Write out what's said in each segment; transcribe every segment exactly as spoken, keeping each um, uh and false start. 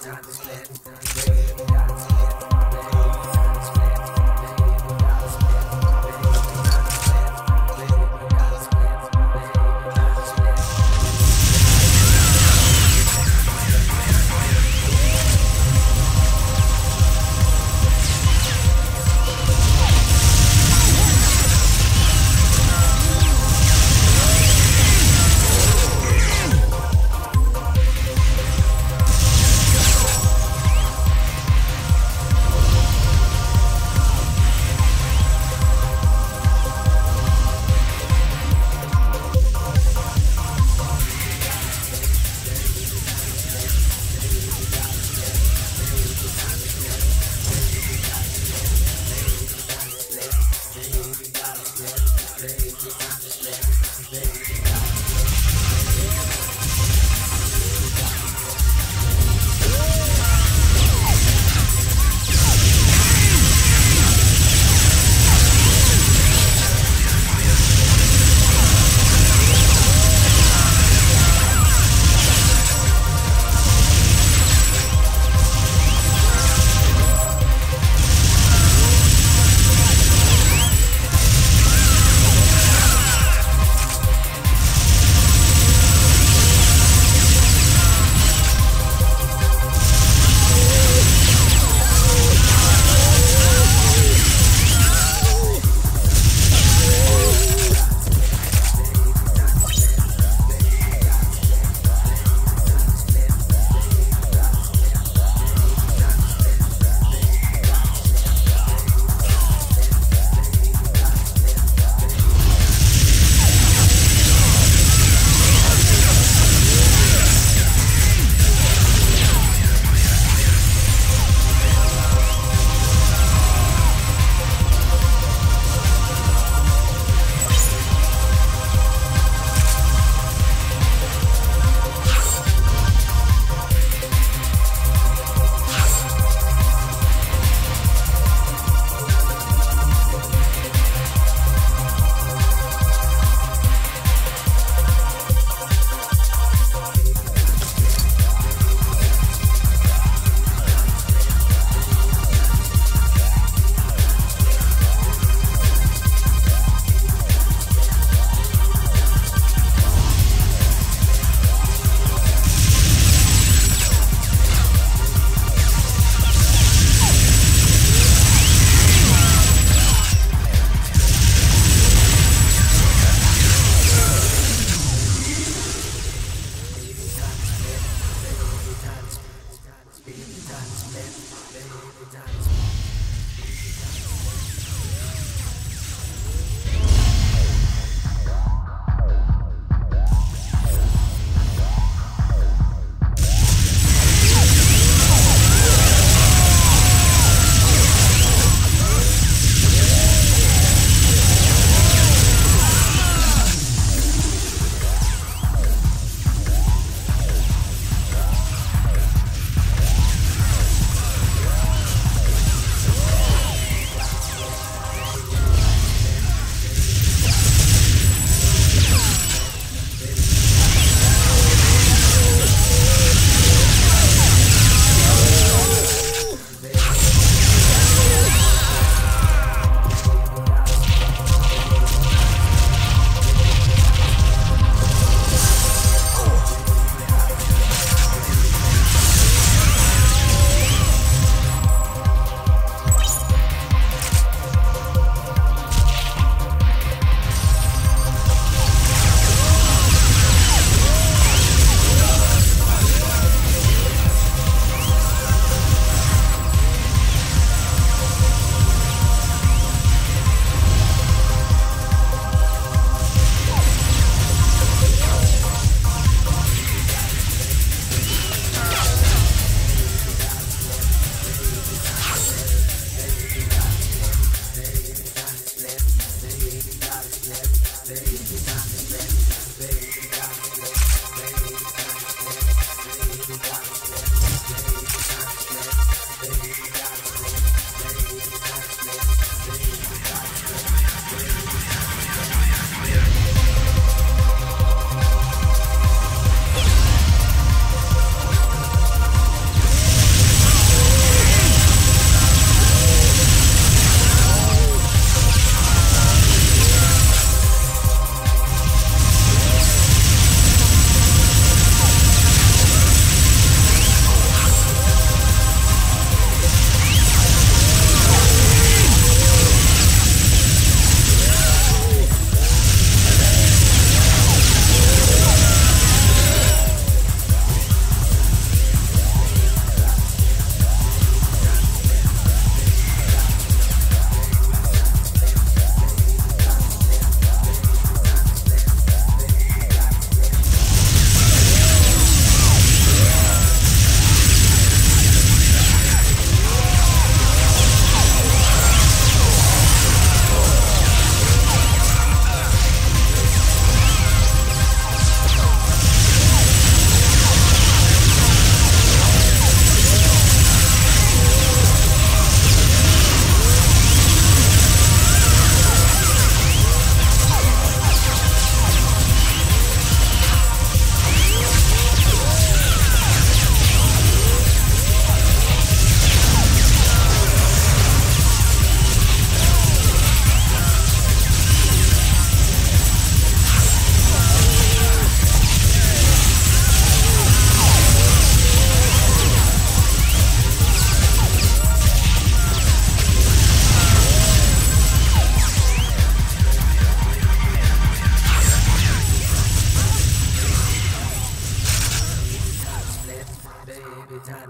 time to spend.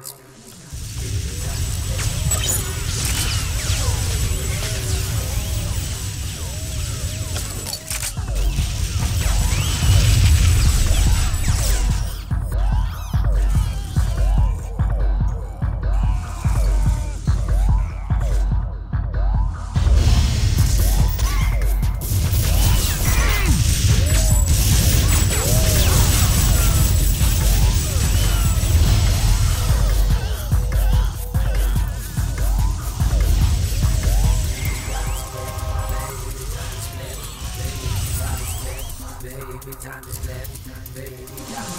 gods. Baby time is left, baby time is left,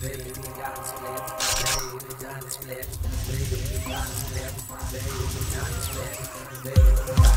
baby time is left, baby time is left, baby time is left. Baby, time is left. Baby, time is left. Baby, time is left.